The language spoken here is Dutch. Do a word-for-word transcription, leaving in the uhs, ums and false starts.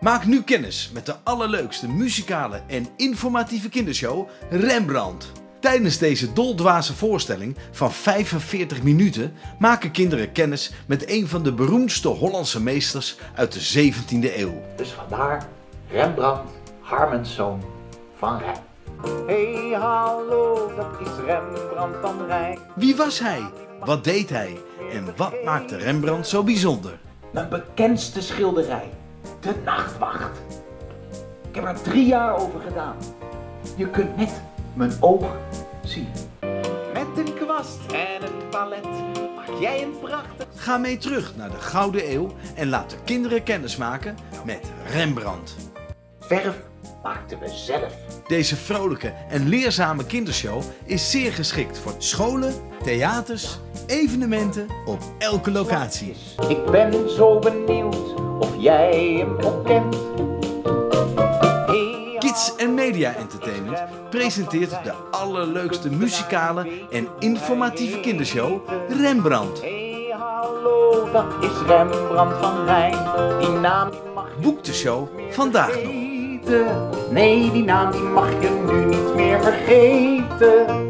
Maak nu kennis met de allerleukste muzikale en informatieve kindershow Rembrandt. Tijdens deze doldwaze voorstelling van vijfenveertig minuten maken kinderen kennis met een van de beroemdste Hollandse meesters uit de zeventiende eeuw. Dus vandaar Rembrandt Harmenszoon van Rijn. Hey, hallo, dat is Rembrandt van Rijn. Wie was hij? Wat deed hij? En wat maakte Rembrandt zo bijzonder? Mijn bekendste schilderij, De Nachtwacht. Ik heb er drie jaar over gedaan. Je kunt net mijn oog zien. Met een kwast en een palet maak jij een prachtig... Ga mee terug naar de Gouden Eeuw en laat de kinderen kennis maken met Rembrandt. Verf maakten we zelf. Deze vrolijke en leerzame kindershow is zeer geschikt voor scholen, theaters, evenementen op elke locatie. Ik ben zo benieuwd of jij hem opkent. Kids en Media Entertainment presenteert de allerleukste muzikale en informatieve kindershow Rembrandt. Hey, hallo, dat is Rembrandt van Rijn. Die naam mag... Boek de show vandaag nog. Nee, die naam die mag je nu niet meer vergeten.